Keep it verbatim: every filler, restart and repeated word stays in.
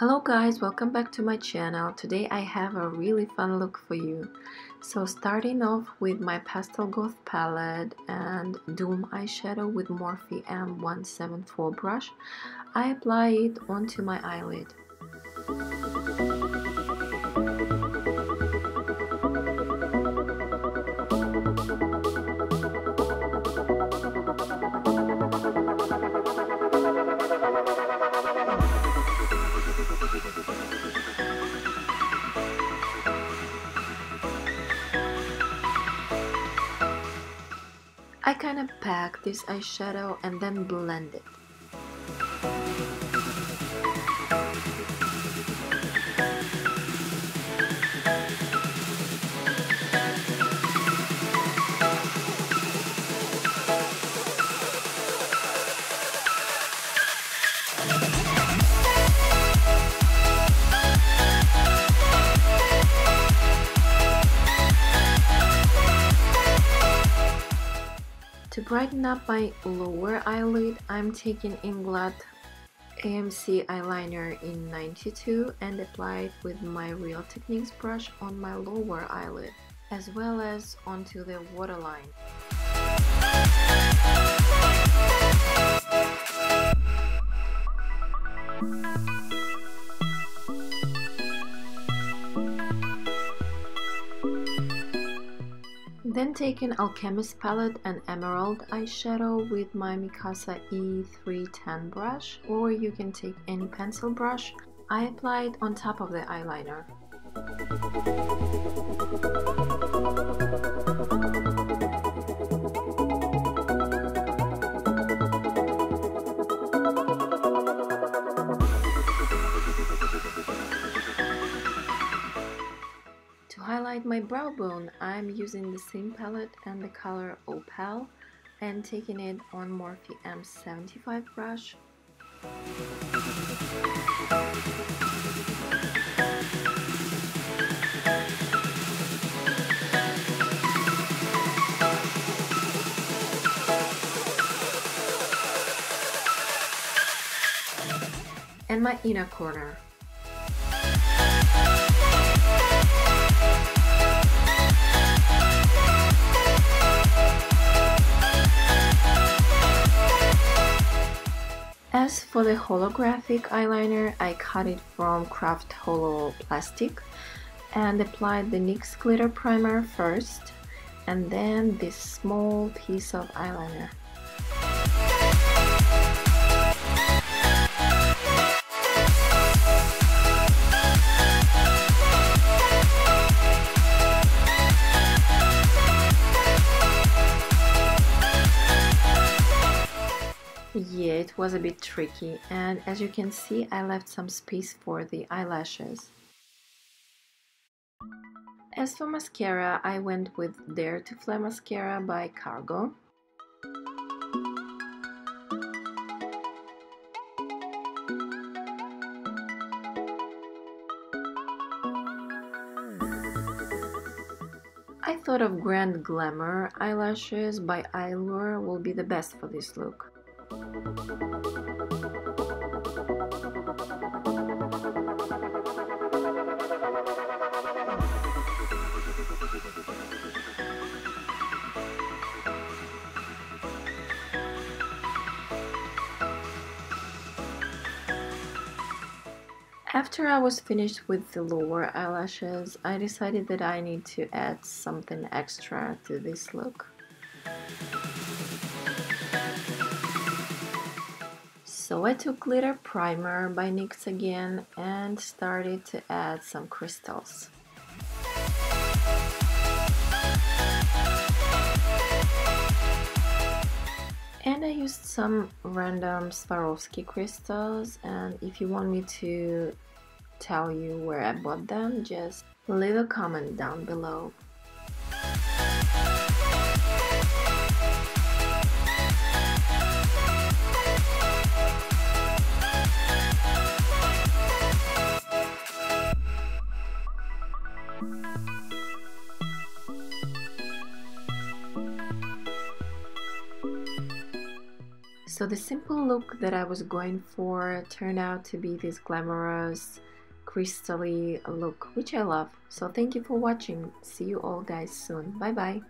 Hello guys, welcome back to my channel. Today I have a really fun look for you. So starting off with my Pastel Goth palette and Doom eyeshadow with Morphe M one seventy-four brush, I apply it onto my eyelid. I kind of pack this eyeshadow and then blend it. To brighten up my lower eyelid, I'm taking Inglot A M C eyeliner in ninety-two and apply it with my Real Techniques brush on my lower eyelid, as well as onto the waterline. Then taking Alchemist palette and Emerald eyeshadow with my Mikasa E three ten brush, or you can take any pencil brush, I apply it on top of the eyeliner. My brow bone, I'm using the same palette and the color Opal and taking it on Morphe M seventy-five brush. And my inner corner. As for the holographic eyeliner, I cut it from Craft Holo Plastic and applied the NYX glitter primer first and then this small piece of eyeliner. Yeah, it was a bit tricky, and as you can see, I left some space for the eyelashes. As for mascara, I went with Dare to Flair mascara by Cargo. I thought of Grand Glamor eyelashes by Eylure will be the best for this look. After I was finished with the lower eyelashes, I decided that I need to add something extra to this look. So I took glitter primer by NYX again and started to add some crystals. And I used some random Swarovski crystals, and if you want me to tell you where I bought them, just leave a comment down below. So the simple look that I was going for turned out to be this glamorous, crystally look, which I love. So thank you for watching. See you all guys soon. Bye bye.